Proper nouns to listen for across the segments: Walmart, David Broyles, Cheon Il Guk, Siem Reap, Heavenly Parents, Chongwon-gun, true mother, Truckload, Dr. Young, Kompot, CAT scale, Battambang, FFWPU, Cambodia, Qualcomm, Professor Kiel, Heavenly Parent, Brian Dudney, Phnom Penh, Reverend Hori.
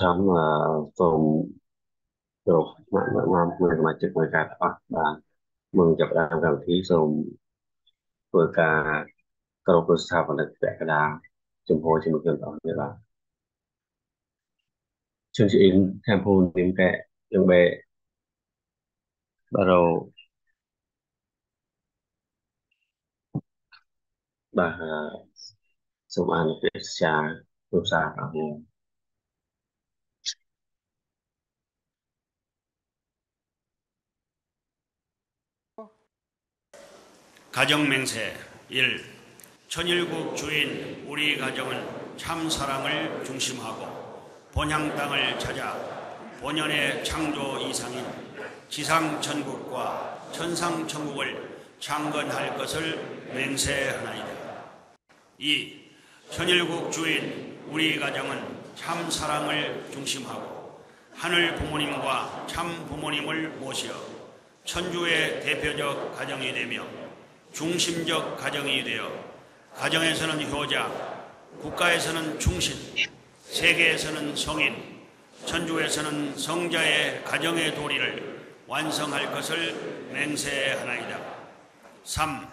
Thánh là cùng cùng nam người mà chụp người cả và mừng chụp đang làm thí cùng với cả các lớp lớp sao còn được vẽ cả chụp hồi chụp được đó như là chương trình tham phun tìm kẹ đường bệ bắt đầu bà xung an kết xa lúc xa ở nguồn. 가정맹세 1. 천일국 주인 우리 가정은 참 사랑을 중심하고 본향 땅을 찾아 본연의 창조 이상인 지상천국과 천상천국을 창건할 것을 맹세하나이다. 2. 천일국 주인 우리 가정은 참 사랑을 중심하고 하늘 부모님과 참 부모님을 모시어 천주의 대표적 가정이 되며 중심적 가정이 되어 가정에서는 효자, 국가에서는 충신, 세계에서는 성인, 천주에서는 성자의 가정의 도리를 완성할 것을 맹세하나이다. 3.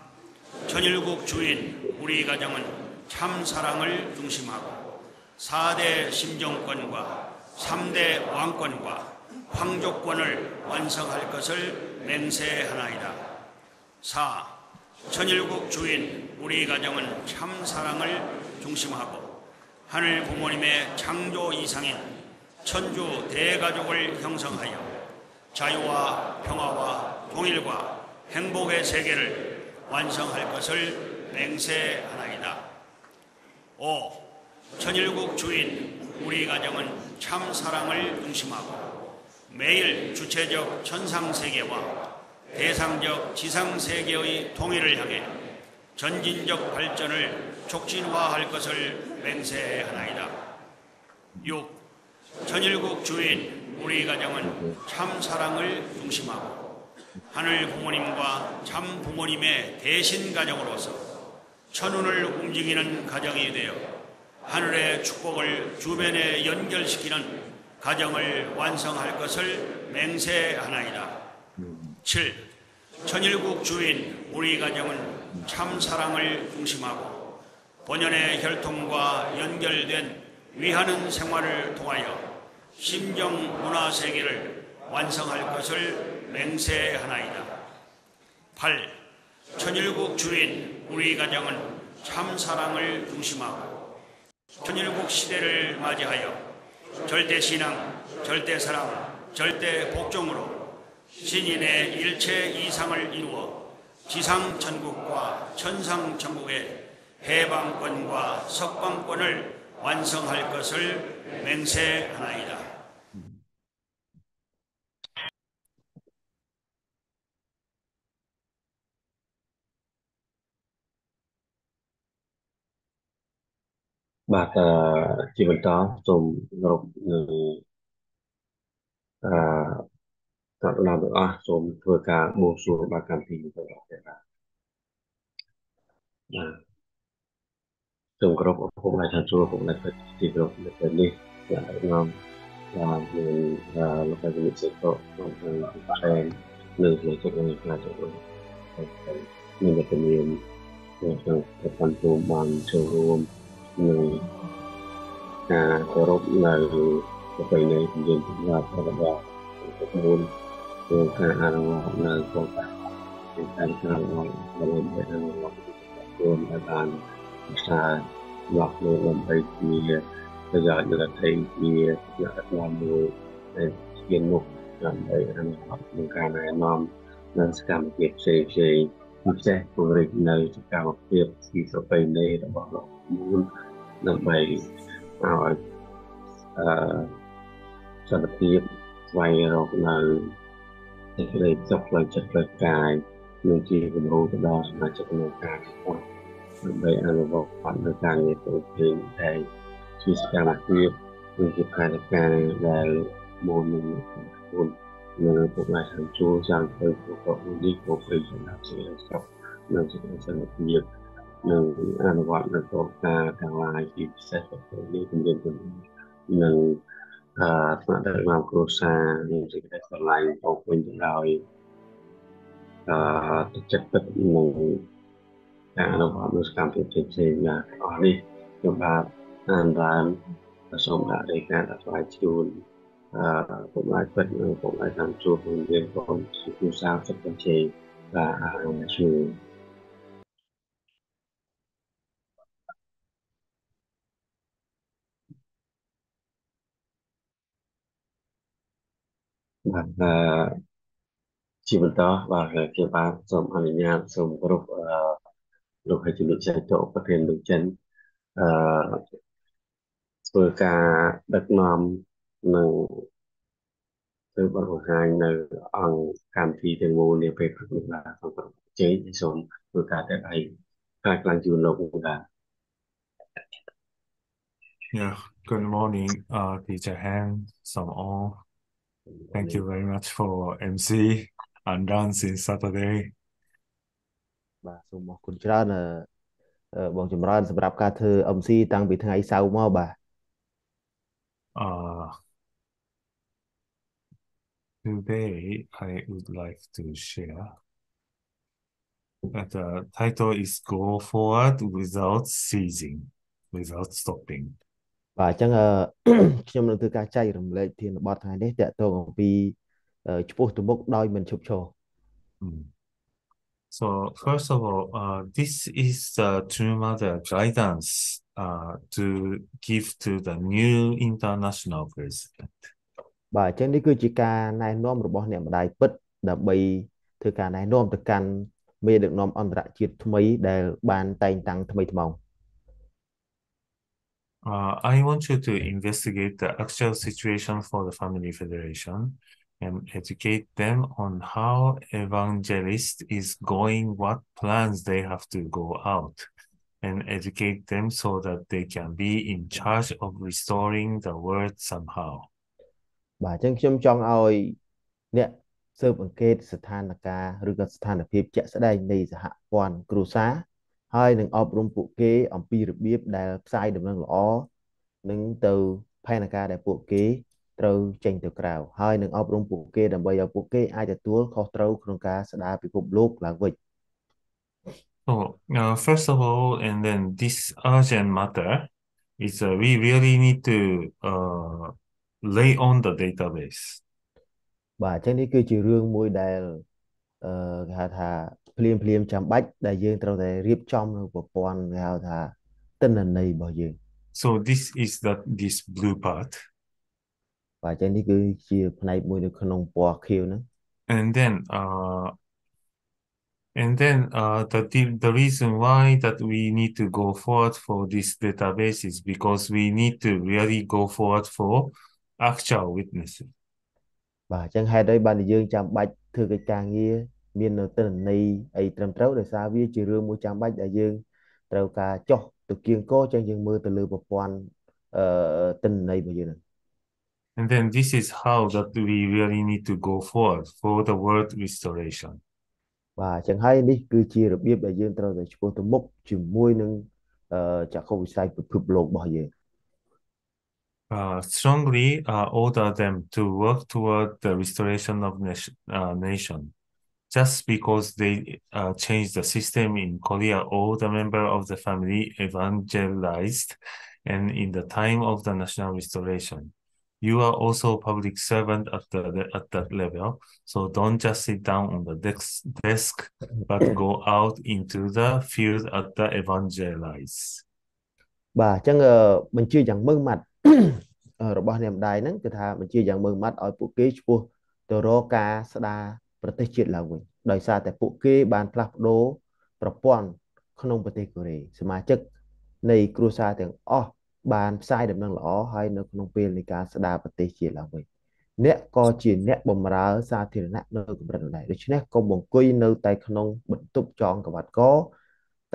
천일국 주인 우리 가정은 참 사랑을 중심하고 4대 심정권과 3대 왕권과 황족권을 완성할 것을 맹세하나이다. 4. 천일국 주인 우리 가정은 참 사랑을 중심하고 하늘 부모님의 창조 이상인 천주 대가족을 형성하여 자유와 평화와 통일과 행복의 세계를 완성할 것을 맹세하나이다. 5. 천일국 주인 우리 가정은 참 사랑을 중심하고 매일 주체적 천상세계와 대상적 지상세계의 통일을 향해 전진적 발전을 촉진화할 것을 맹세하나이다. 6. 천일국 주인 우리 가정은 참 사랑을 중심하고 하늘 부모님과 참 부모님의 대신 가정으로서 천운을 움직이는 가정이 되어 하늘의 축복을 주변에 연결시키는 가정을 완성할 것을 맹세하나이다. 7. 천일국 주인 우리 가정은 참 사랑을 중심하고 본연의 혈통과 연결된 위하는 생활을 통하여 심정 문화 세계를 완성할 것을 맹세하나이다. 8. 천일국 주인 우리 가정은 참 사랑을 중심하고 천일국 시대를 맞이하여 절대 신앙, 절대 사랑, 절대 복종으로 신인의 일체 이상을 이루어 지상천국과 천상천국의 해방권과 석방권을 완성할 것을 맹세하나이다. Bác chỉ vẫn đó dùng gồm các làm được à rồi vừa cả bổ sung và cảm tình rồi đó để là trong group hôm nay thằng chú cũng lại phải đi group để đến đi lại ngon là mình lúc này mình sẽ có một cái lương để cho người ta được mình là cái niềm để phân bổ bằng showroom người group là cái này mình là các bạn môn của cả là có cả cái thành phần và bên bên là gồm các bạn là lọc luôn thấy thì bây giờ như là thấy thì là các môn người chuyên mục làm đấy ăn học những cái này mom nên sẽ làm việc gì gì cũng sẽ của mình này sẽ làm việc gì sẽ phải này là bảo lộc muốn làm bài ở sản nghiệp vay rồi là cái này chọc lại chặt lại cài nhưng chỉ cần hô cái đó là chọc lại cài thôi vậy anh vào khoản được cài thì tôi thấy đây chỉ cần là kia mình chỉ phải được cài là môn mình môn nên cũng lại thằng chú rằng tôi của cậu đi của mình là chỉ là chọc nên chỉ cần sản phẩm nghiệp nên anh gọi được cậu ta càng lại thì sẽ phải đi cùng dân mình Tôi đã vào Crosa nhưng chỉ cách còn lại tôi quên được rồi. Chắc tất mình đã đồng hợp được cảm thấy trên trên là có đi nhưng mà làm ra sống đã để cả đã phải chịu cũng lại phận cũng lại làm chua cùng với con sự sao chất vấn chế và sự và chỉ một đó và cái ba dòng anh nhà dòng group được hay chuẩn bị chạy chỗ có thể được chân với cả đất nam nâng từ bắt đầu hai nơi ăn cam thi từ ngô này về các nước là sản phẩm chế dòng với cả đất này các làng du lịch là yeah good morning teacher Hang some all. Thank you very much for MC and run since Saturday. បាទសូមអរគុណច្រើនបងចម្រើនសម្រាប់ការធ្វើ MC តាំងពីថ្ងៃសៅរ៍មកបាទ Today I would like to share that the title is Go Forward Without Ceasing, Without Stopping. បាទអញ្ចឹងខ្ញុំនឹងធ្វើការចែករំលែកធានបទថ្ងៃនេះតាក់ទងអំពីចំពោះទៅមុខដោយមិនឈប់ឈរ So first of all, this is the True Mother guidance to give to the new international president. បាទអញ្ចឹងនេះគឺជាការណែនាំរបស់អ្នកម្ដាយពិតដើម្បីធ្វើការណែនាំទៅកាន់មេដឹកនាំអន្តរជាតិថ្មីដែលបានតែងតាំងថ្មីថ្មង I want you to investigate the actual situation for the Family Federation and educate them on how evangelist is going, what plans they have to go out, and educate them so that they can be in charge of restoring the world somehow. បាទអញ្ចឹងខ្ញុំចង់ឲ្យអ្នកស៊ើបអង្កេតស្ថានភាពជាក់ស្ដែងនៃសហព័ន្ធគ្រួសារ ហើយនឹងអប់រំពួកគេអំពីរបៀបដែលផ្សាយដំណឹងល្អនឹងទៅផែនការដែលពួកគេត្រូវចេញទៅក្រៅហើយនឹងអប់រំពួកគេដើម្បីឲ្យពួកគេអាចទទួលខុសត្រូវក្នុងការស្ដារពិភពលោកឡើងវិញ So, first of all, and then this urgent matter is we really need to lay on the database. បាទអញ្ចឹងនេះគឺជារឿងមួយដែល So this is that this blue part. And then the reason why that we need to go forward for this database is because we need to really go forward for actual witnesses. And then this is how that we really need to go forward for the world restoration. Strongly order them to work toward the restoration of nation. Just because they changed the system in Korea, all the members of the family evangelized, and in the time of the national restoration, you are also a public servant at that level. So don't just sit down on the desk, but go out into the field at the evangelize. បាទអញ្ចឹងបញ្ជាយ៉ាងម៉ឺងម៉ាត់ឲ្យពួកគេឈ្មោះទៅរកការស្ដារប្រទេសជាតិឡើងវិញដោយសារតែពួកគេបានផ្លាស់ប្ដូរប្រព័ន្ធក្នុងប្រទេសកូរ៉េសមាជិកនៃគ្រួសារទាំងអស់បានផ្សាយដំណឹងល្អហើយនៅក្នុងពេលនៃការស្ដារប្រទេសជាតិឡើងវិញអ្នកក៏ជាអ្នកបម្រើសាធារណៈនៅកម្រិតដដែលដូច្នេះក៏បង្គុយនៅតែក្នុងបន្ទប់ចងក្បត់ក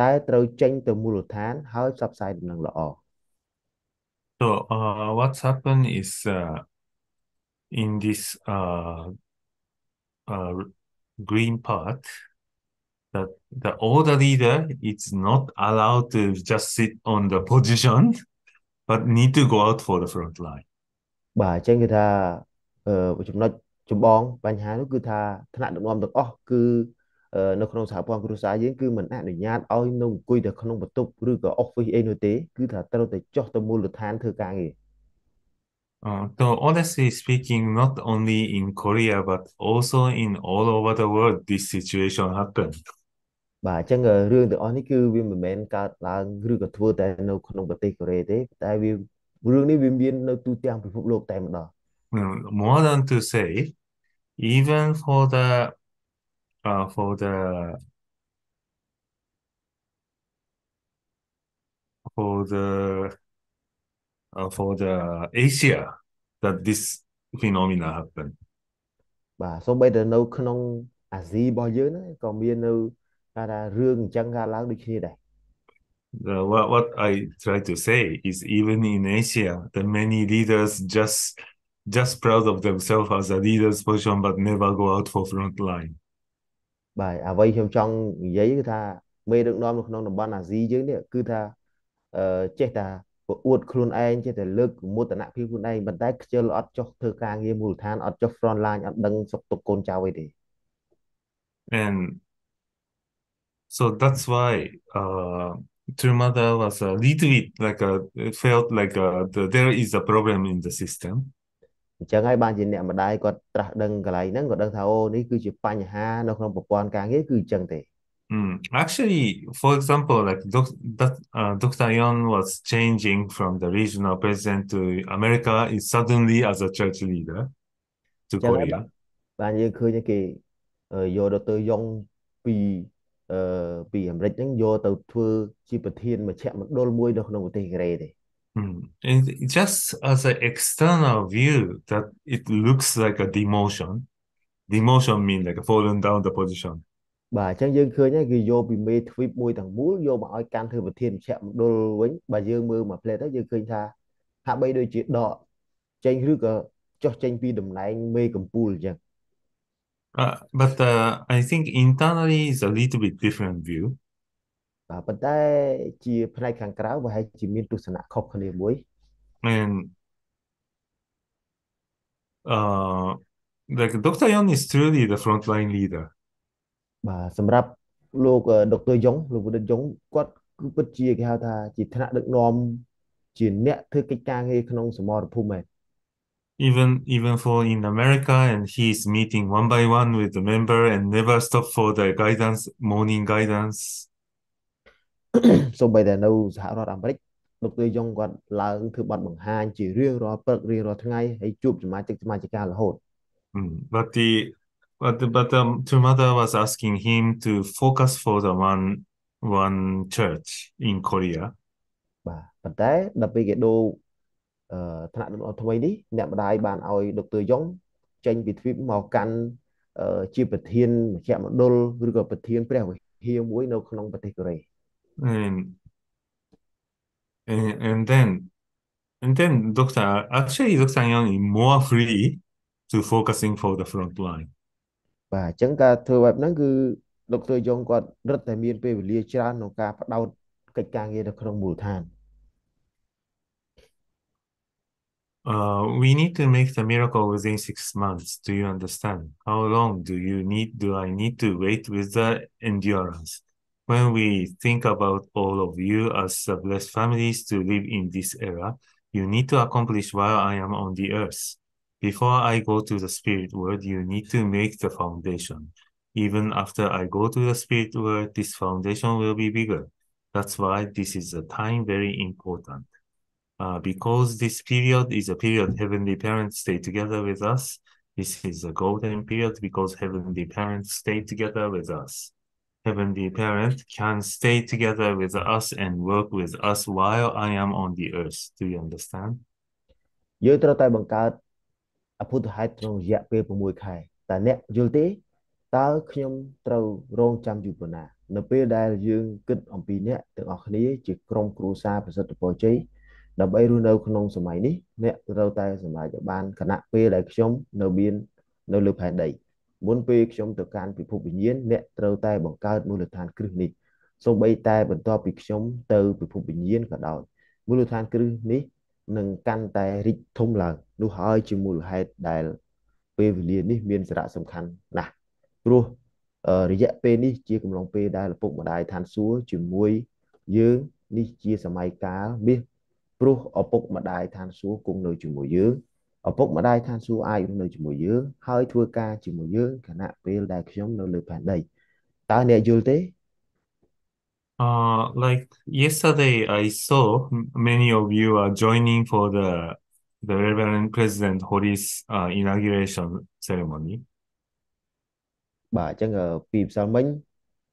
តែត្រូវចេញទៅមូលដ្ឋានហើយផ្សព្វផ្សាយដំណឹងល្អ So what's happened is in this green part that the older leader is not allowed to just sit on the position but need to go out for the front line. Bà trên người ta chúng nó chúng bong bánh hái nó cứ tha thằng được ngon được cứ nó không xả bong cứ xả dưới cứ mình ăn được nhạt ôi nó quy được không bật tục cứ có off với anh tế cứ thà tao để cho tao mua lượt than thưa càng gì. So honestly speaking, not only in Korea but also in all over the world, this situation happened. Bà chẳng ngờ riêng từ ông ấy cứ vì mình men cả là riêng cả thua tại nó không bật tê Korea thế, tại vì riêng này biến nó tu tiêm bị phục lục tại một đó. More than to say, even for the Asia that this phenomena happened. Bà so bây giờ nó không à gì bao nhiêu nữa, còn bây giờ nó là riêng chẳng ra láng được như này. What I try to say is even in Asia, the many leaders just proud of themselves as a leader's position, but never go out for front line. Bài à vậy trong trong giấy cứ tha mê được non không đồng ban là gì chứ nữa cứ tha chết ta uột khuôn anh chết ta lực mua tận nạp khuôn anh bật tay chơi lót cho thơ ca nghe mùi than ở cho front line ở đằng sọc tục côn trào vậy đi. And so that's why True Mother was a little bit like it felt like there is a problem in the system. Chẳng ai ban gì nè mà đây còn trả đằng cái này nó còn đằng thao này cứ chỉ pan nhà nó không bỏ qua cái cứ chẳng thế. Actually, for example, like Dr. Young was changing from the regional president to America is suddenly as a church leader to chẳng Korea. Ban như cứ như cái do Dr. Young vì vì em rất những do từ thưa chi bật thiên mà chạm một đôi môi đâu không có thể gây đấy. And just as an external view, that it looks like a demotion. Demotion means like falling down the position. Bà chẳng dương khơi nhá, ghi vô bị mê thuyết mùi thằng mũ, vô bà oi can thư vật thiên chạm đô quýnh, bà dương mơ mà phê tất dương khơi tha. Hạ bây đôi chuyện đọ, chanh rước cho chanh vi đầm này mê cầm pool chẳng. But I think internally is a little bit different view. And like Dr. Young is truly the frontline leader. Even for in America, and he is meeting one by one with the member and never stop for the guidance, morning guidance. So bây giờ đâu xã hội America, Dr. Young còn là thứ bật bằng hai chỉ riêng rồi, bật riêng rồi thứ ngay hay chụp cho máy chỉ cả là hồn. But True Mother was asking him to focus for the one church in Korea. Bà đấy đặc biệt cái đồ thằng nào thôi đi, nhà đại bàn oi Dr. Young tranh bị phim màu canh chi bật thiên chạm đôi rồi gặp bật thiên phải hiểu mũi đâu không bật thiên. And then Dr. Young is more free to focusing for the front line. Và chẳng cả thời vậy nó cứ Dr. Young còn rất là miên về lia chan nó cả bắt đầu cách càng nghe được không mùi than. We need to make the miracle within 6 months. Do you understand? How long do I need to wait with the endurance? When we think about all of you as the blessed families to live in this era, you need to accomplish while I am on the earth. Before I go to the spirit world, you need to make the foundation. Even after I go to the spirit world, this foundation will be bigger. That's why this is a time very important. Because this period is a period Heavenly Parents stay together with us. This is a golden period because Heavenly Parents stay together with us. Heavenly Parent can stay together with us and work with us while I am on the earth. Do you understand? Yêu trao tay bằng cả, apud hai trong dạ pe của mùi khai. Ta nẹp dư tế, ta khuyên trao rong chăm dụ bồn à. Nợ pe đai là dương kinh ông bì nẹ, tự ngọt ní, chỉ krong cửu xa và sơ tập bò cháy. Nợ bây rưu nâu khăn nông sở máy ní, nẹ trao tay sở máy cho ban khả nạ pe đại khuyên nâu biên, nâu lưu phải đẩy. Bốn phê trong tự can bị phục bình yên nẹ trâu tay bằng cao mưu lực than cư nịch. Xong bây tay bằng to bị chống tơ bị phục bình yên cả đòi. Mưu lực than cư nít nâng căn tài rít thông là nụ hơi chỉ mùi hai đại về liền đi miền sạt sông khăn nè rồi ở địa bên đi chia cùng lòng pe đại là phục mà đại than xúa chuyển muối dướng đi chia sầm mai cá biết rồi ở phục mà đại than xúa cùng nơi chuyển muối dướng ở phục mà đại than xúa ai cũng nơi chuyển muối dướng hơi thua ca chuyển muối dướng khả năng pe đại giống nơi lời phản đây ta này du tế. Like yesterday, I saw many of you are joining for the Reverend President Hori's inauguration ceremony. Bà chẳng ở phim sao mình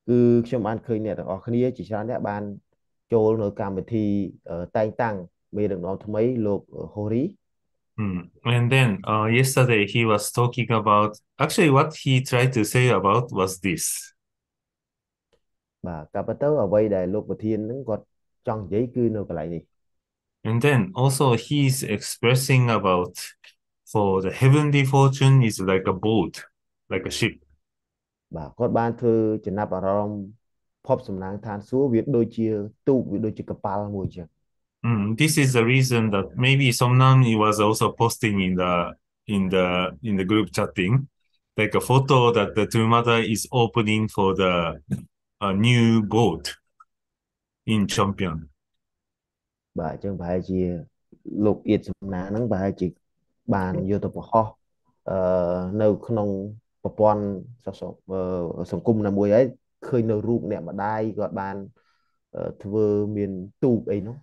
cứ xem anh khơi nè ở kia chỉ sáng đã ban cho nó cam thì tay tăng về được nó mấy lục Hori. And then yesterday he was talking about actually what he tried to say about was this. And then also he's expressing about for the heavenly fortune is like a boat, like a ship. This is the reason that maybe Somnam was also posting in the group chatting, like a photo that the True Mother is opening for the a new boat in Champion. Bà chẳng phải chỉ lục yết nà nắng bà chỉ bàn vô tập ho nâu không bòn sòng cung là mùi ấy khơi nâu rụp nè mà đai gọi bàn thưa miền tu ấy nó.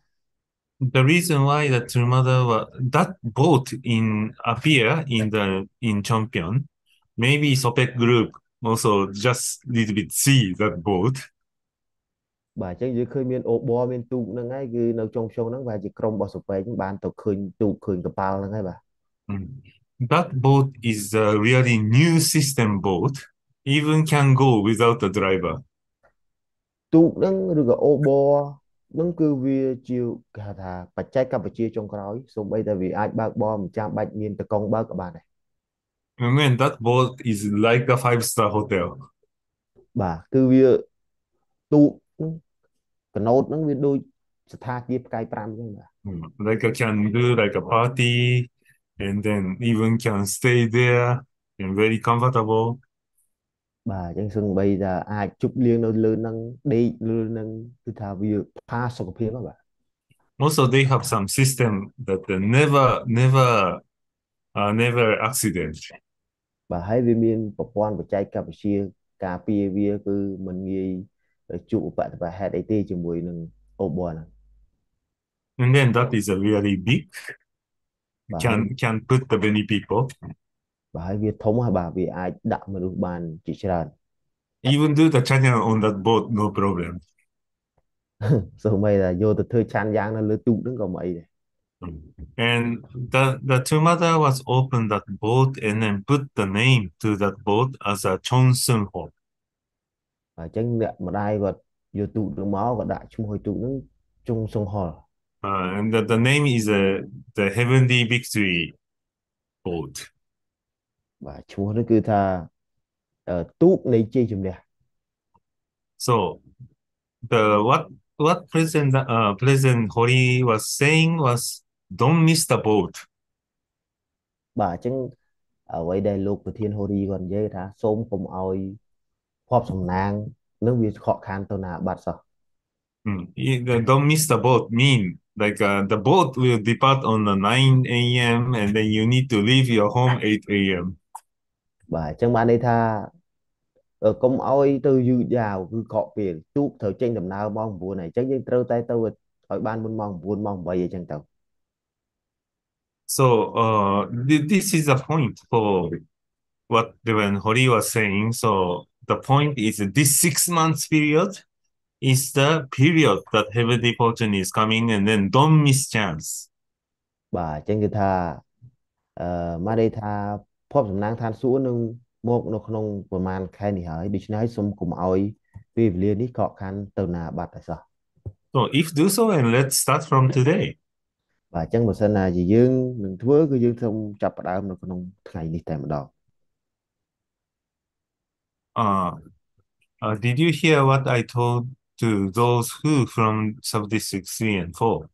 The reason why the True Mother that boat in appear in Champion maybe Sopec group also just a little bit see that boat. That boat is a really new system boat, even can go without a driver. And then that boat is like a 5-star hotel. Like I can do like a party, and then even can stay there and very comfortable. Also, they have some system that they never accident. And then that is a really big. Can put the many people. Even do the channel on that boat, no problem. So may là vô từ thời chăn giang nó lừa tụ đứng còn mấy. And the True Mother was opened that boat and then put the name to that boat as a Chonsun Ho. And the name is the Heavenly Victory Boat. So the what President Hori was saying was, don't miss the boat. Don't miss the boat mean like the boat will depart on the 9 AM and then you need to leave your home 8 AM. So this is the point for what Reverend Hori was saying. So the point is that this 6 months period is the period that heavenly fortune is coming, and then don't miss chance. So if do so, and let's start from today. Did you hear what I told to those who from sub-district 3 and 4?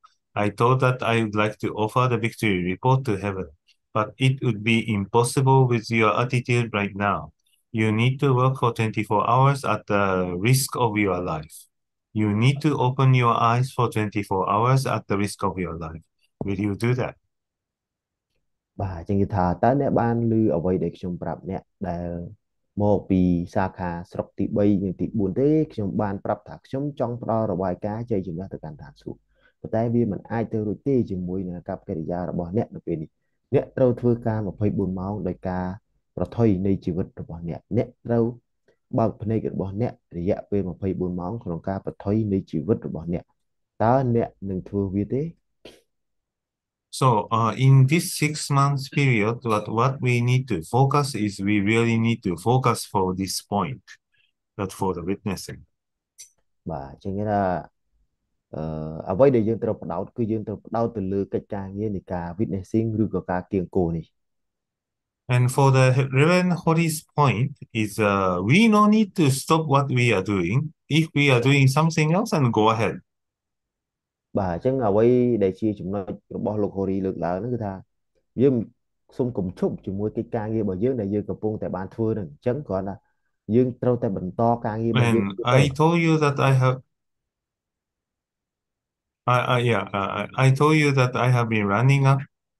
I thought that I would like to offer the victory report to heaven, but it would be impossible with your attitude right now. You need to work for 24 hours at the risk of your life. You need to open your eyes for 24 hours at the risk of your life. Will you do that? Bà chẳng như thà ta nè ban lư ở đây để chúng prap nè để một bì sa khà sọc tị bay những tị buồn thế chúng ban prap thạc chúng trong pro rồi vài cá chơi chúng ta thực hành thạc xuống. Và tại vì mình ai chơi rồi tê chúng mui nè cặp cái gì ra bỏ nè nó về đi nè đâu thưa ca mà phải buồn máu đời ca rồi thôi này chỉ vật bỏ nè nè đâu bao này cái bỏ nè để dẹp về mà phải buồn máu còn ca rồi thôi này chỉ vật bỏ nè ta nè đừng thưa vi thế. So in this 6 months period, what we need to focus is we really need to focus for this point, not for the witnessing. Và cho nên là ở đây để dân tập đào cứ dân tập đào từ lừa cái trang như này cả witnessing rồi cả kiêng cổ này. And for the Reverend Hori's point is we no need to stop what we are doing if we are doing something else and go ahead. Bà chẳng ở đây để chia chúng nó bỏ lục hồ đi lược lỡ nó cứ tha dương xung cùng chúc chúng mua cái ca nghe bởi dương này dương cầm buông tại ban thưa đừng chấn gọi là dương trâu tại bệnh to ca nghe. I told you that I have I told you that I have been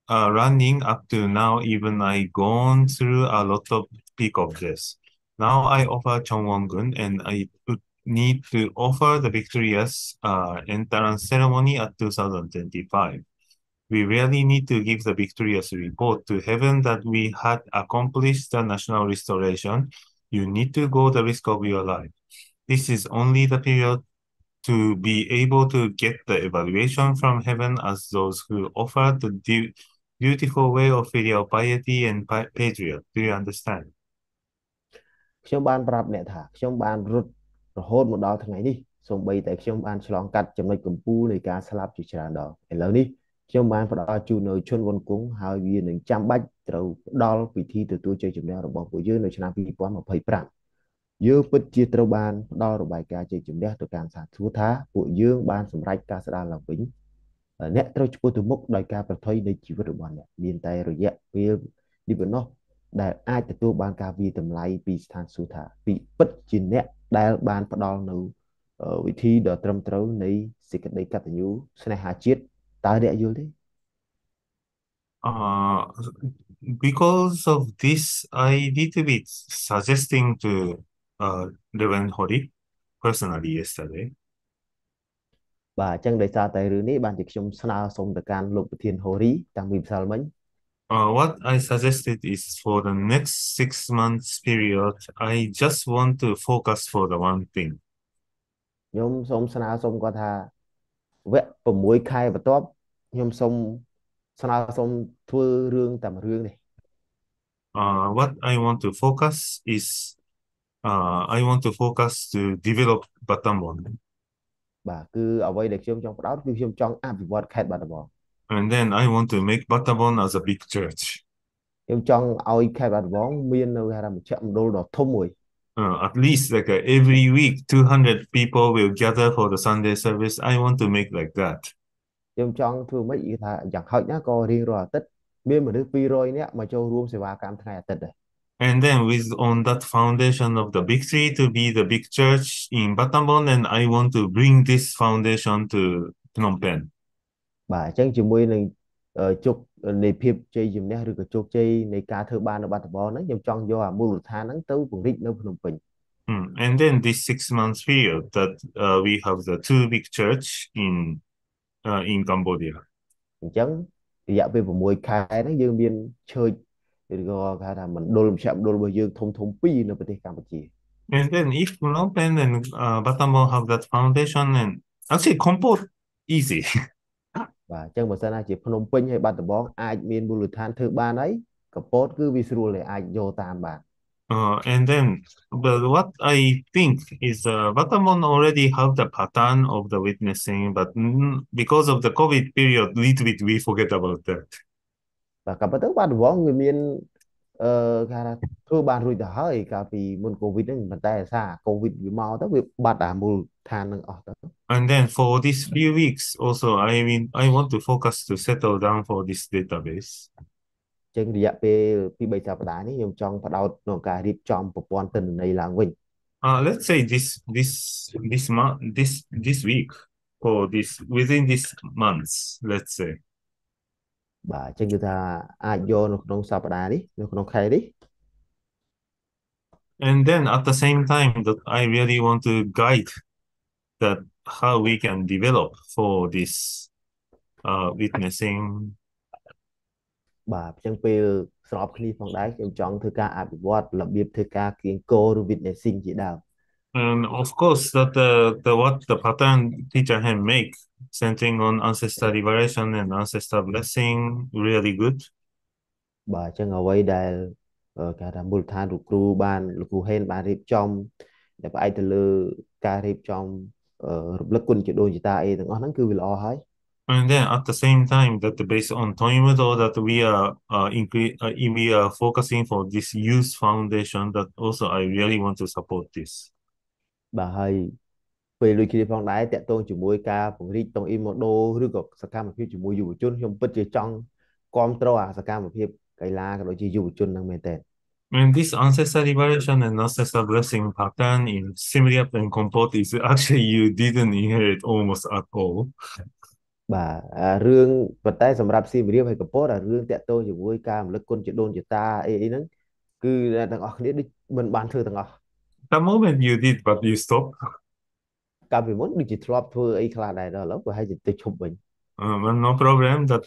running up to now, even I gone through a lot of peak of this. Now I offer Chongwon-gun and I put need to offer the victorious entrance ceremony at 2025. We really need to give the victorious report to heaven that we had accomplished the national restoration. You need to go the risk of your life. This is only the period to be able to get the evaluation from heaven as those who offered the beautiful way of filial piety and patriot. Do you understand? Hốt một đó thằng này đi xong bây tại trong ban sòng cắt trong này cầm pu này cá slap chỉ tràn đỏ lớn đi trong ban phải đo chu nơi chuyên quân cúng hai viên 100 bách đầu đo vị thi từ tôi chơi chấm đeo rồi bỏ của dưới nơi chăn bị quá mà phải bạc dưới bất chia trâu ban đo rồi bài cá chơi chấm đeo tôi càng sản thua thá của dưới ban sủng rách cá sẽ làm vĩnh nét trâu chua từ mốc đời cá phải thấy đây chỉ với đội bạn miền tây rồi dẹp đi bên nó đại ai từ tôi ban cá vi tầm lái bị sản thua thá bị bất chia nét đại ban bắt đầu nấu vị thi đợt trầm trấu này sẽ cái đấy cả tình yêu sẽ này hạ chết ta để vô đấy. Because of this, I little bit suggesting to Reverend Hori personally yesterday. Và chẳng đại sa tại rưỡi này ban chỉ trong sana song đặc can lục thiên Hori tăng bìm sao mấy. What I suggested is for the next 6 months period, I just want to focus for the one thing. Nhóm sông sana sông qua tha vẽ bờ mũi khai và top nhóm sông sana sông thưa rương tầm rương này. What I want to focus is I want to focus to develop Battambang. Bà cứ ở đây để xem trong đó cứ xem trong app vượt khai Battambang. And then I want to make Battambang as a big church. At least like every week, 200 people will gather for the Sunday service. I want to make like that. And then with on that foundation of the victory to be the big church in Battambang, and I want to bring this foundation to Phnom Penh. Bà chẳng chỉ mới này chụp này phim chơi dùm nè rồi cả chụp chơi này cá thơ ban ở Battambang nó nhầm chọn do mua lụt than nắng tấu vùng rít nó Phnom Penh. And then this 6 months period that we have the 2 big church in Cambodia. Chẳng dạ về vùng môi khai nó dương biên chơi rồi cả là mình đôi làm chạm đôi bây giờ thông pi nó bên Campuchia. And then if Phnom Penh and Battambang have that foundation and actually Kompot easy. Và chẳng một sao na chỉ Phnom Penh hay Battambang ai miền bùn than thứ ba đấy cả post cứ visual này ai vô tam bạn. And then but what I think is Battambang already have the pattern of the witnessing, but because of the COVID period, little bit we forget about that. Và cả bắt đầu Battambang người miền Gà là thua bàn rồi đã hơi cả vì môn COVID nên mình tại sao COVID vì mau tới việc bắt à mù than ở đó. And then for these few weeks also, I want to focus to settle down for this database. Trên địa bàn phía bây giờ đã ní nhung trong bắt đầu nông cà điệp trong bộ quan tình này là nguyên. Let's say this month, this week, or this within this months, let's say. Bà chân người ta ai vô nó sập đá đi, nó khai đi. And then at the same time that I really want to guide that how we can develop for this witnessing. Bà chân pil sọp khi phòng đáy em chọn thư ca abibot là biếp thư ca kiến cô witnessing chỉ đạo. And of course that what the pattern teacher can make centering on ancestor liberation and ancestor blessing really good. Bà chân ở đây là cả đám bùn than lục cù ban lục cù hen ban rip trong để bà ai từ lơ ca rip trong rục lắc quân chỉ đôi chỉ ta ấy từng ăn cứ vì lo hết. And then at the same time that based on Toimodo that we are focusing for this youth foundation that also I really want to support this. Bà hay về lối kia phong đáy tẹt tôn chỉ môi ca phụng rít tông Imodo rước gọc sạc cam một phiếu chỉ môi dù chun không biết chỉ trong control à sạc cam một phiếu cái la cái loại chỉ dù chun đang mệt tẹt. And this ancestor liberation and ancestor blessing pattern in Siem Reap and Kompot is actually you didn't inherit almost at all. Bà rương vật tay sầm rạp Siem Reap hay Kompot là rương tẹt tôn chỉ môi ca một lớp côn chỉ đôn chỉ ta ấy nắng cứ thằng ở đấy mình bán thưa thằng ở. The moment you did, but you stopped. Well, no problem. That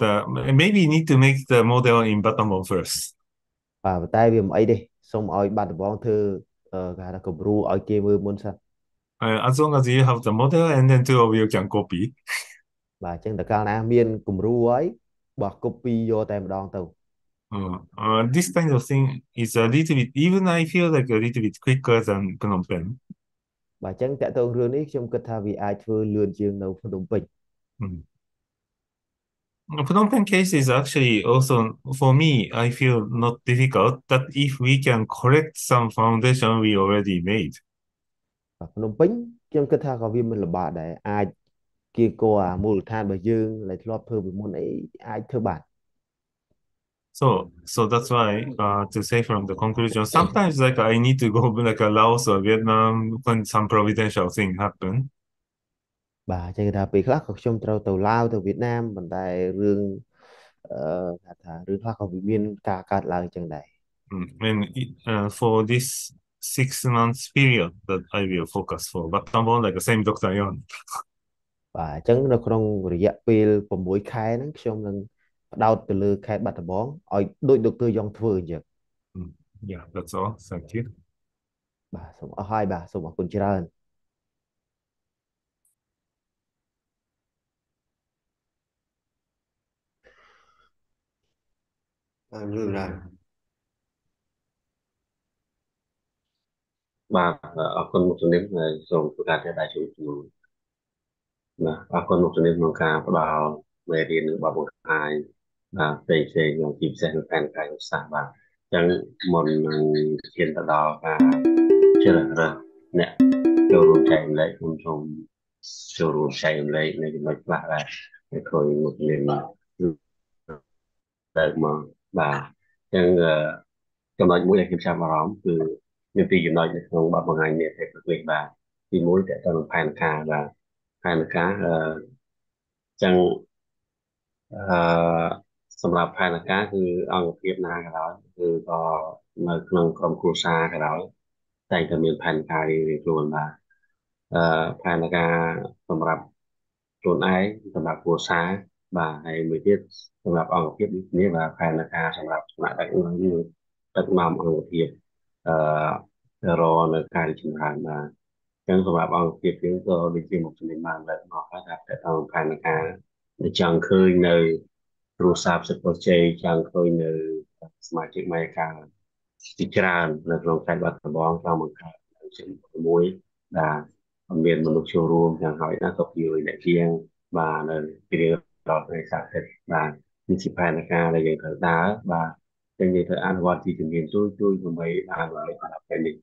maybe you need to make the model in Battambang first. As long as you have the model, and then two of you can copy. This kind of thing is a little bit, even I feel like a little bit quicker than Phnom Penh. Phnom Penh case is actually also, for me, I feel not difficult that if we can correct some foundation we already made. Phnom Penh, chúng ta có việc mình là bà để ai kia cô à mua than bà dương lại lo thưa về môn ấy ai thưa bạn. So that's why to say from the conclusion, sometimes like I need to go like a Laos or Vietnam when some providential thing happen. Bà chẳng hạn bị khác trong tàu Lao từ Việt Nam bằng tại rương khác ở Việt Nam cả cả là chẳng đại. And for this 6 months period that I will focus for, but someone like the same Dr. Young. Bà chẳng là trong thời gian pil của mỗi khai nó trong lần. Đào từ lư khai bát bóng, ở đội Dr. Young thưa nhỉ. Yeah, that's all. Thank you. Bà sống ở hai bà sống ở Côn Trân. Bà ở con một số nếp người dùng của cả đại chúng. Bà ở con một số nếp mong cả bảo về đi nữa bảo bột hai. Về chơi nhau tìm xem càng càng sáng bằng chẳng một hiện tại đó là chưa được rồi nè tiêu run chạy lấy không xong tiêu run chạy lấy này nói lại là thôi một mình đợi mà bà chẳng cho nói mỗi ngày kiểm tra mà lắm từ những gì nói không bao một ngày này thầy thực hiện bà thì mỗi để cho nó phàn cá và phàn cá chẳng Some of Panaka who on Vietnam who are Merklung from Kusa, thank the meal Pankari, Panaka from Rap Tunai, from Rap Kusa, by with it, from Rap on Kid near Panaka, some Rap, like you, but Mam on here, the raw on the carriage in Rana. Then from Rap on Kid, you go with him to the man that not adapted on Panaka, the junk no. Rú sáp sẽ có chơi chẳng khơi nơi mà chiếc máy càng tích tràn là trong cái bát bóng trong một cái chuyện muối là miền một lúc showroom chẳng hỏi đã tập nhiều đại riêng và là video đó này xác thực và những chiếc máy là cái là những thứ đá và Cái người thời An Hoa thì thường tôi mới làm lại cái này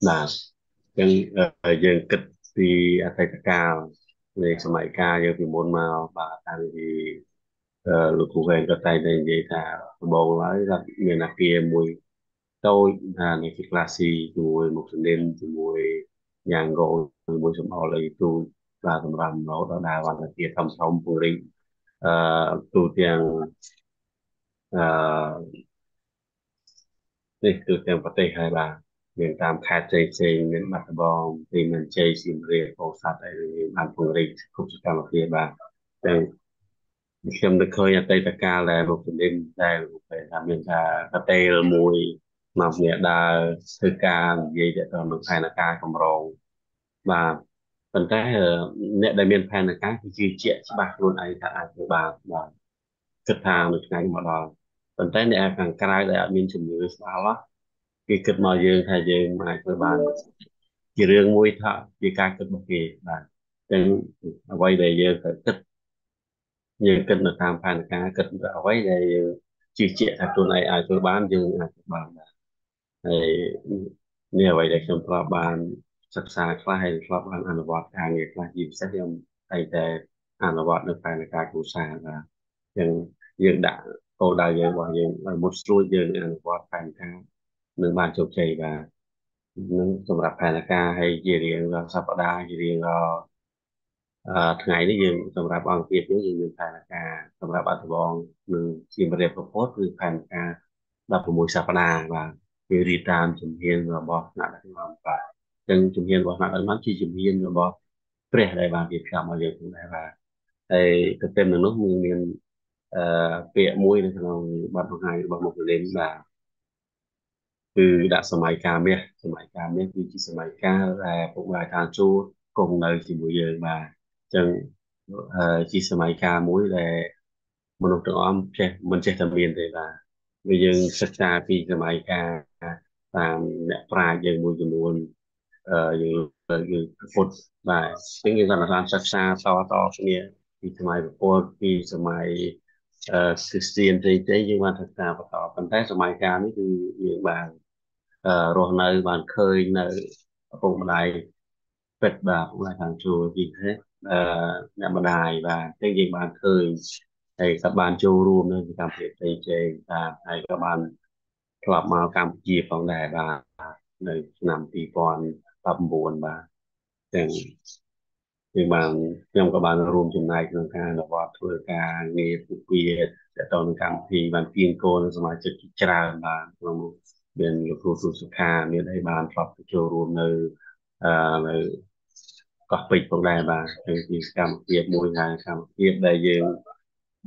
là dân dân kịch thì thầy cao người sầm lại ca giờ thì môn màu và thằng thì lục cụ về các tay này vậy thà bầu lái ra người nào kia mùi tôi là người kịch classy mùi một đêm thì mùi nhàng gỗ mùi sầm họ lại tôi là thầm làm nó đó là hoàn thành kia thầm xong phù linh tôi tiềnนี่คือเต็มประเทศไทยบ้างเรียนตามแคทเจเจเรียนบัตรบอมเรียนเจซิมเรียนโอซาอะไรบ้านพงรีคุปสการมาเรียบ้างแต่เช่นเด็กเคยเตยตะการแล้วบุกเดินได้ไปทำยังไงกระเตยมวยมาเนี่ยได้ศึกการยีเด็กตอนหนุ่มไทยนักการกำรองบ้างเป็นแต่เนี่ยได้เรียนแพนนักการคือจีเจสบ้างรุ่นไอ้ตาอันบ้างบ้างกระทำหรือไงก็มาลองตอนนี้อาการกลายแต่มีจุดยืนสาวว่าคือเกิดมาเยือนไทยเยือนมาเกิดบ้านกี่เรื่องมวยท่ากี่การเกิดมาเกี่ยบ้านจึงเอาไว้ได้เยือนเกิดยืนเกิดมาทำผ่านการเกิดเอาไว้ได้จีเจทักตัวไหนอาเกิดบ้านยืนอาเกิดบ้านเนี่ยไว้ได้ชมพระบานศึกษาคล้ายพระบานอนุวัตทางเนี่ยคล้ายยิมเสียมไอแต่อนุวัตในภายในการกุศลนะยังยืนด่าโตได้ยังว่ายังมุดช่วยยังอันว่าแฟนค้าหนึ่งบ้านโจมใจว่าหนึ่งสำหรับแฟนค้าให้ยืนเรียงเราสัปดาห์ยืนเรียงเราทั้งไงได้ยังสำหรับบางเพียรยังยืนแฟนค้าสำหรับอัตบองหนึ่งทีมเรียบโพสต์หรือแฟนค้ารับประมวลสัปดาห์ว่าเรียนตามจุ่มเฮียนเราบอกหน้าได้ความไปจึงจุ่มเฮียนบอกหน้าได้มันที่จุ่มเฮียนเราบอกเปรี้ยได้บางเพียรมาเยอะถึงได้ว่าไอ้เต็มหนึ่งน้องมึงเรียนเปียมวยในทางบัตรไทยบัตรหมกเล่นมาคือดาสมัยการเนี่ยสมัยการเนี่ยคือที่สมัยการแรงพวกรายการชูกงเลยที่มวยเยอะมาจังที่สมัยการมวยแรงมนุษย์ต่างอ้อมใช่มันใช่ทำเรียนเลยว่าไปยังศึกษาปีสมัยการตามเนี่ยปลายยังมวยจำนวนอยู่พดมาซึ่งในสถานศึกษาต่อเนี่ยที่สมัยพดที่สมัยศึกษาเรียนได้ยังวันศึกษาประกอบกันได้สมัยการนี่คืออย่างบางรองนายบางเคยในกลุ่มนายเป็ดบางนายทางชูยิงเทสนายบนายบางเรื่องยิงบางเคยไอ้กับบางโจรวมนั่นคือการเปลี่ยนใจเจงตามไอ้กับบางกลับมาการจีบของนายบางในสนามตีบอลตำบลบางอย่างยังบางยังกับบางรวมจุดนายโครงการแบบว่าโครงการเงี้ยผู้เปลี่ยนแต่ตอนการที่บางเปลี่ยนโกนสมัยจะกิจการบางเราเป็นครูสุขการเนี่ยได้บางปรับโจรวมในกอปิดของได้บางคือการเปลี่ยนมวยงานการเปลี่ยนได้ยัง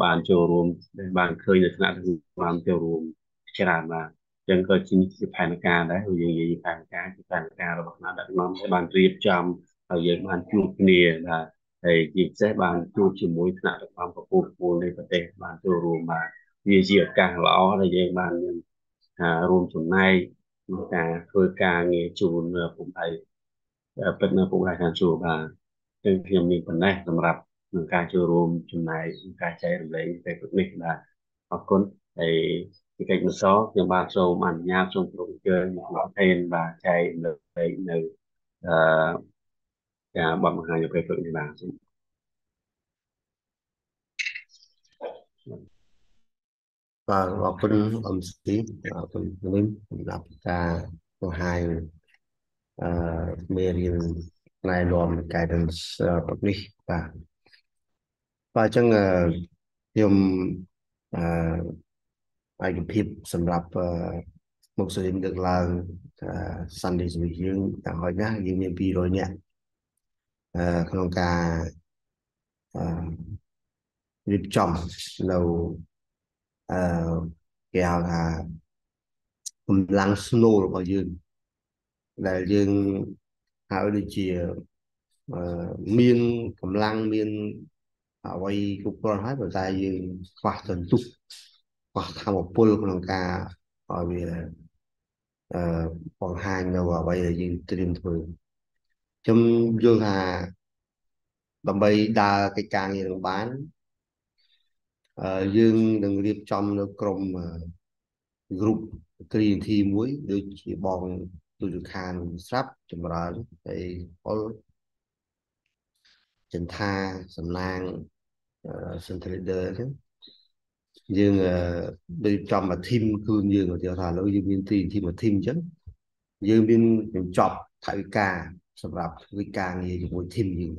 บางโจรวมได้บางเคยในขณะที่บางโจรวมกิจการบางยังก็ชิ้นที่แผนการได้ยังยังแผนการที่แผนการเราบอกนะดัดน้อมให้บางเรียบจำเอาอย่างบ้านจูบเนี่ยนะไอ้จีบแท้บ้านจูบชิมุยขนาดความกระปุกปูในประเทศบ้านตัวรวมมาวิจิตรการล้ออะไรอย่างบ้านเนี่ยรวมส่วนในการเคยการเงี้ยจูนผมไทยเป็นเนื้อผมไทยการจูบมาจึงยังมีผลแน่สำหรับการจูรวมส่วนในการใช้อะไรในพวกนี้นะขอบคุณไอ้ที่การมันซ้ออย่างบ้านโซมอันยาโซมโปรเจอร์อย่างหล่อเทนมาใช้เลยในbằng một hai giờ về phượng thì bà và học sinh làm gì học sinh lên lập ra có hai miền này làm guidance public và chẳng dùng ai cũng biết sản lập một số điểm được là Sunday với dương đã hỏi nhá dương nhân viên rồi nhéក្នុងការរៀបចំនៅគេហៅថាកម្លាំងស្នូលរបស់យើងដែលយើងហៅដូចជាមានកម្លាំងមានអ្វីគ្រប់គ្រាន់ហើយប៉ុន្តែយើងខ្វះសន្ទុះខ្វះធម៌ពលក្នុងការឲ្យវាបង្ហាញនៅអ្វីដែលយើងត្រៀមធ្វើខ្ញុំយល់ថាដើម្បីដើរកិច្ចការងាររបស់បានយើងនឹងរៀបចំនៅក្រុម group Korean team với đôi chị bong đôi chị Khan sắp chừng rồi thì có Trần Tha Sầm Lang Sơn Thầy Đơ nhưng bên trong mà team cương dương mà tiêu thà lâu dương bên team thì mà team chứ dương bên chọc thải ca sầm rạp với ca nghe một team dương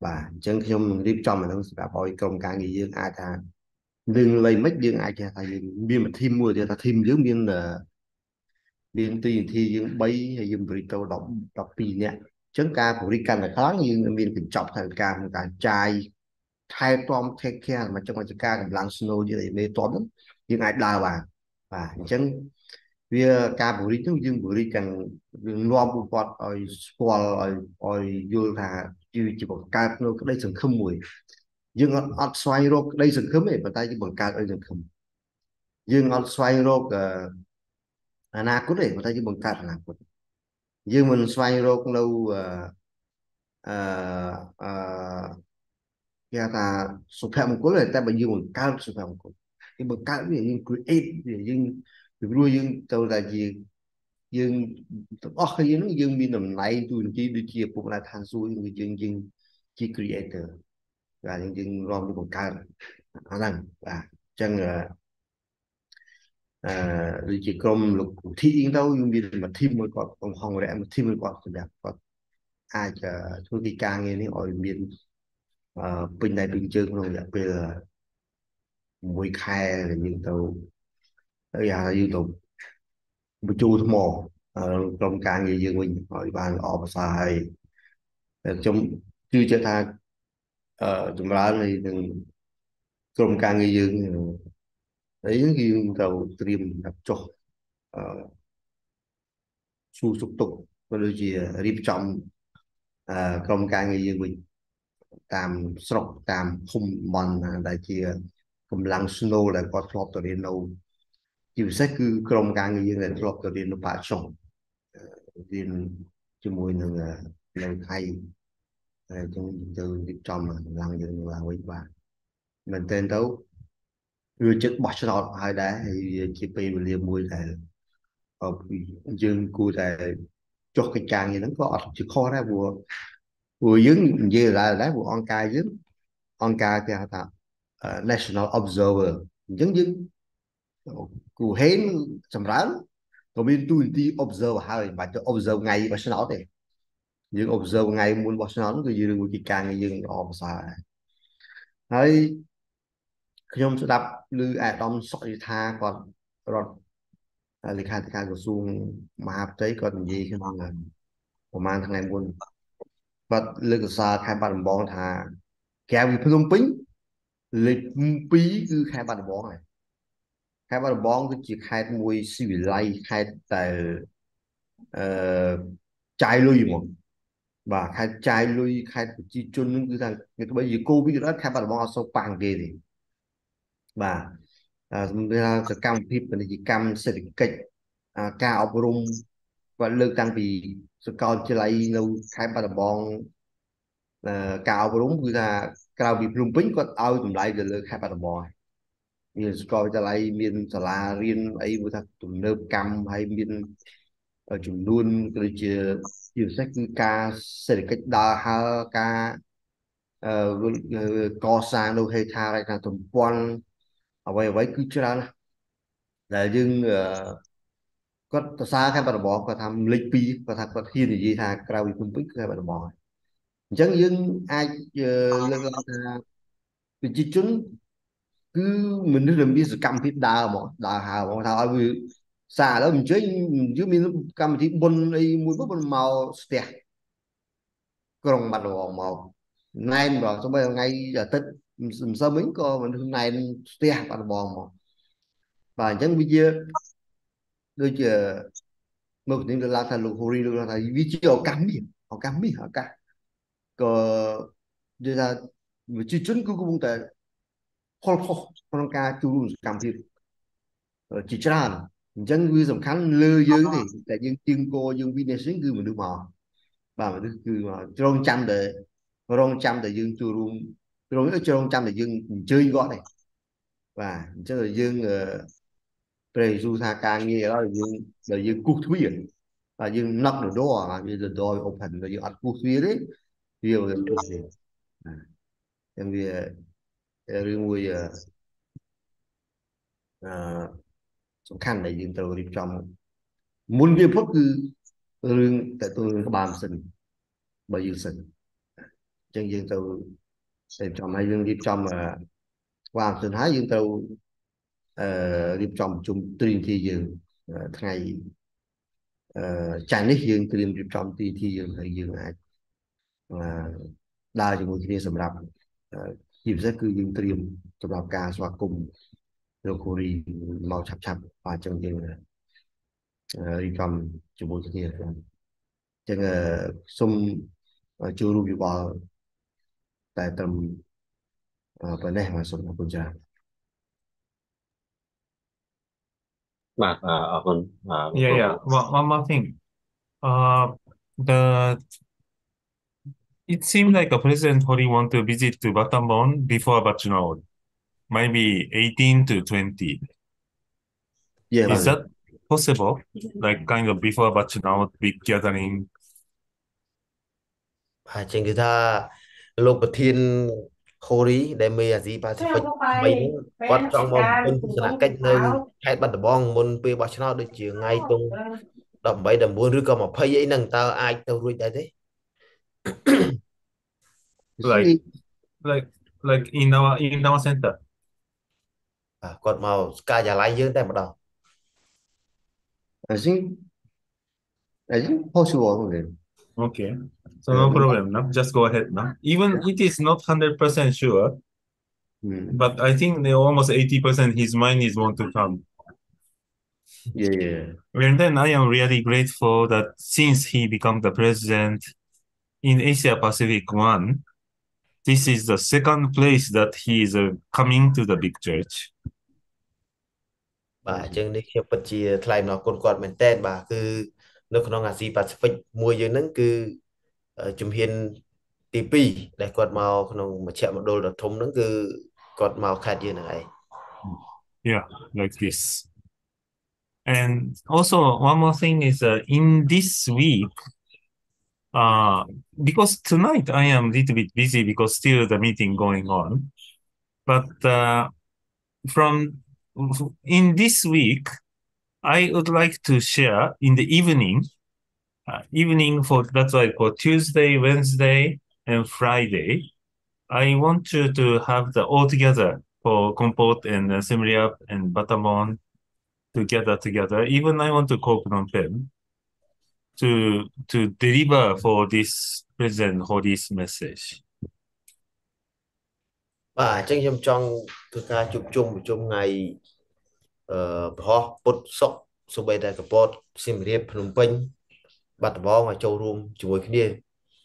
và chân khi ông bên trong mà nó sẽ bôi công ca nghe dương ai ta đừng lấy mấy dương ai cha thầy biên mà team mua thì ta team dương biên là biên tiền thì dương bay hay dương bị tàu động đọc pin nhé chân ca của đi can là khó nhưng biên kiểm chọc thải ca một cả trai hai Tom take care mà trong cái ca làm snow như vậy mê toán nhưng ai đào và chẳng vì ca buổi tối nhưng buổi càng loa buộc quạt rồi squall rồi vô là chỉ bằng ca nó đây chẳng không mùi nhưng ăn xoay rồi đây chẳng không ấy mà ta chỉ bằng ca đây chẳng không nhưng ăn xoay rồi na cũng để mà ta chỉ bằng ca là cũng nhưng mình xoay rồi cũng lâu kia ta số phận của người ta bằng một cao số phận của nhưng mà cao thì nhưng create nhưng nuôi nhưng tàu là gì nhưng óc hay nó nhưng mình làm lại tụi chỉ được chia cũng là thằng suy nhưng chỉ creator và nhưng làm được một cao năng và chẳng là rồi chỉ công lục thi nhưng đâu nhưng mình mà thi mới có còn hòng lẽ mà thi mới có ai thôi thì càng nghe này ở miền bên này bên chương luôn là bây giờ mùi khai là những tàu tới giờ là YouTube một chu mò trong càng gì dương mình hỏi bàn ở sai trong chưa trở thành chúng ta này trong càng gì dương đấy những tàu stream đập cho su sụp tục và đôi khi rip trọng trong càng gì dương mình tam sọc tam khung mòn đại chia cùng lăng snow là có flop tới đến đâu chịu sách cứ trong càng người dân là flop tới đến nó bả sòng đến cho mùi nương nương hay trong từ trong lăng dân là quay qua mình tên đâu người chất bọt sọt hay đá thì chỉ bị liều mùi là ở dân cụ là cho cái càng gì nó có chỉ khó ra vừa vừa dứng như là đấy vừa onca dứng onca thì ta national observer dứng dứng cụ hến sầm rán còn bên tôi thì observer hay mà cho observer ngày và sau đó thì những observer ngày muốn vào sau đó thì dừng một cái càng dừng observer thấy không sẽ đập lư ai đom sợi tha còn rồi lịch hành thì khai của xuông mà hấp thấy còn gì không bằng của man thằng này muốn và lực xa khai bàn bóng thà kéo về Phnom Penh lịch phí cứ khai bàn bóng này khai bàn bóng cứ chỉ khai mùi xì lây khai tại trái lui một và khai trái lui khai chỉ chôn cứ rằng bởi vì cô biết đó khai bàn bóng sau bằng kia gì và cam phim mình chỉ cam sẽ được kịch cao rum và lực tăng vì còn chỉ lấy lâu khai Battambang cao và đúng là cao bị Phnom Penh có ao tụm lại được khai Battambang miền coi cho lấy miền sà la riêng ấy với thằng tụm nơ cam hay miền ở tụm luôn cái chiều sách ca sẽ được cách đa ha ca co sang đâu hay tha lại là tụm quan ở vậy vậy cứ chưa ra là nhưng có xa khai bản bỏ và tham lịch pi và thằng có thiên gì thà cao bị cung bích khai bản bỏ chẳng những ai lên chi chúng cứ mình được làm biết sự cam phết đào bỏ đào hà bỏ thao xả đó mình chơi dưới mình cam thì bồn đi mũi bút bồn màu sẹt còn mặt đỏ màu nay rồi trong bây giờ ngay giờ tết sớm mấy cô mình hôm nay sẹt bản bỏ màu và chẳng bây giờ đôi giờ một những cái lá thà lục hori lục thà ví dụ họ cắm đi họ cả có đưa ra một chi chốn cứ cũng tại con cá chú luôn cắm thịt chỉ cho rằng dân vui sầm khăn lơ dướng thì tại dân tiên cô dân vi này xứng cứ mình được mò và mình được cứ mà trong trăm để dân chú luôn rồi trong trăm để dân chơi gõ này và chắc là dân Prezuthaka nghe đó là dương cút thuyền và dương knock the door, mà the door open là dương ăn cút thuyền đấy nhiều lần cút thuyền em vì riêng người sống khăn này dương từ bên trong muốn viên pháp cứ riêng tại tôi các bạn sinh bởi dương sinh chân dương từ bên trong hay dương bên trong mà qua sinh hái dương từ điệp trong chung truyền thi dương ngày chẳng biết dương truyền điệp trong truyền thi dương hay dương này đa dụng một cái sầm đập dịp rất cứ dương truyền sầm đập ca xóa cùng rồi Hori màu chập chập và trong dương điệp trong chung một cái chẳng xung chưa rút vào tại tầm vấn đề mà xung quân gia But, one more thing. It seemed like President Hori want to visit to Battambang before Bachinol, maybe 18 to 20. Yeah, is that possible? Like kind of before Bachinol, big gathering. I think it's a local team. Hori, they may as if I what someone cách nơi had but the bong won't be watching out that you night don't buy them won't come up pay in and tell I tell you that like in our center got màu Kaya lại dưới tay mà I think possible. Okay. So no problem, no? Just go ahead, no? Even it is not 100% sure, but I think they almost 80% his mind is want to come. Yeah. And then I am really grateful that since he became the president in Asia Pacific 1, this is the second place that he is coming to the big church. Chúng hiền TP để quạt màu không mà chạm một đôi là thống nó cứ quạt màu khác như này. Yeah, like this. And also one more thing is in this week, because tonight I am a little bit busy because still the meeting going on. But from in this week, I would like to share in the evening. For that's why for Tuesday, Wednesday, and Friday, I want you to have the all together for Kompot and Siem Reap and Battambang to gather together. Even I want to call Phnom Penh to deliver for this President Hori's message. Và trong thực ra chụp chung trong ngày họ bột sọc số bảy đại Kompot Siem Reap Phnom Penh. But the ball, my showroom, to work near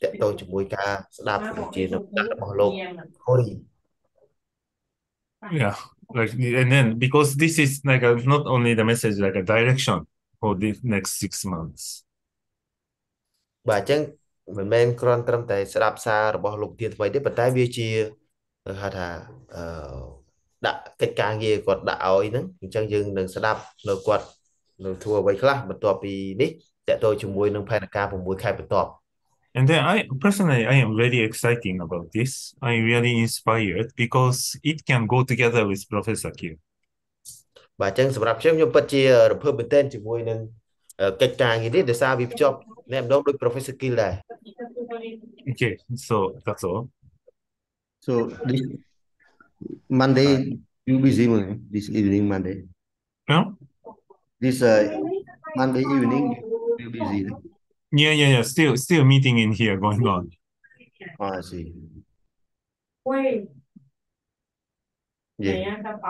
that dog to work out, slap the chin of that hollow. Yeah, like, and then because this is like a, not only the message, like a direction for the next 6 months. But I think my man Crontham, they slap Sar, Bolo, did my dip, but I wish you had a that can give what that hour in, changing the slap, no quad, no two away clap, but to be nick. And then I personally, I am very excited about this. I am really inspired because it can go together with Professor Kiel. Okay, so that's all. So this Monday, you busy this evening, Monday? No? This Monday evening. Busy. Yeah. Still meeting in here going on. Oh, I see. Wait. Yeah.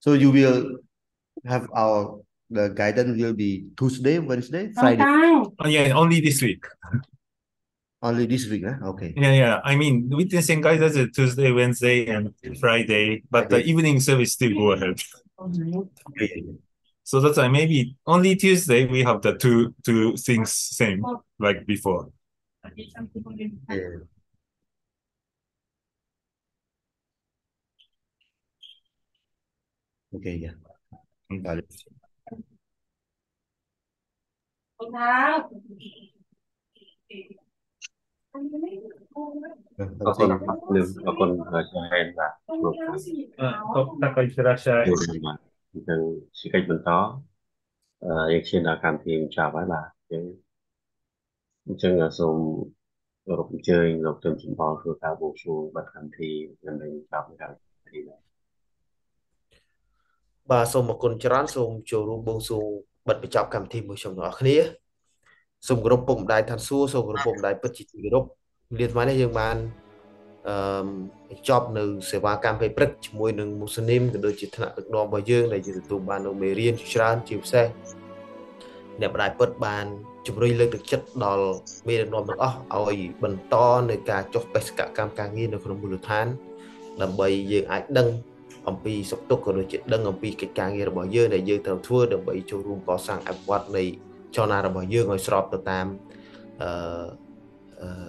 So you will have the guidance will be Tuesday, Wednesday, Friday. Oh, yeah, only this week. Only this week, huh? Okay. Yeah. I mean, witnessing guidance is Tuesday, Wednesday, and Friday, but the evening service still go ahead. So that's why maybe only Tuesday we have the two things same like before. Okay, yeah. Got it. Sự cách bên đó những chuyện là cảm thấy trả vái là chứ là xong rồi chơi rồi trong trình bò rồi cả bộ số bắt cảm thấy gần đây trả vái thì là bà xong một con trăn xong chiều rồi bộ số bắt bị chọc cảm thấy một chồng nó khné xong rồi bụng đại thằng xua xong rồi bụng đại bất chỉ group liên máy này nhưng mà job នៅសេវាកម្មបេប្រិកជាមួយនឹងមុសនីម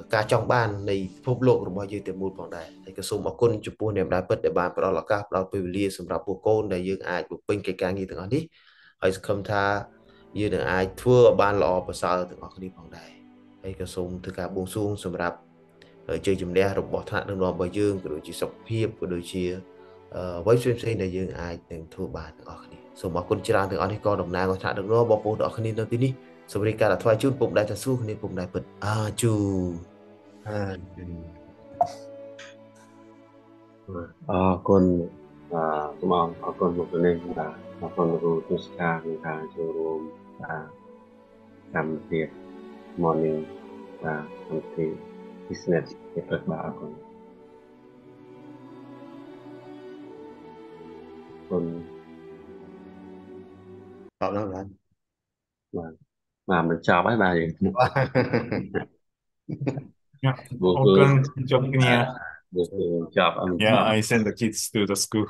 ca trong ban này phúc lộ của mọi người từ một vòng đại cái số mà con chụp buôn niệm đại bất để bàn đó là các đạo pevlia sầm rạp của con này dương ai của bên cái càng gì từng đi hay không tha như là ai thua ban lọ và sao từng đi vòng đại hay cái số thứ cả buông xuống sầm rạp ở chơi chùm đe rồi bỏ thằng đường lò bờ dương của đội chỉ sọc hiệp của đội chia với xem này dương ai từng thua bàn ở đi số mà con chia ra từng đi con đồng nang có thằng đường lò bỏ bột ở khi đi đâu tí đi Sobre cara thua chút bụng đại thật su nên bụng đại bật chu con con một cái nên là con rồi Tosca người ta cho rồi làm việc morning làm việc business để phát ba con tạo năng lượng mà mình chào bái bài yeah, I send the kids to the school.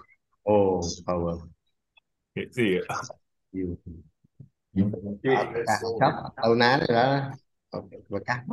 Oh, how well. Okay, see you.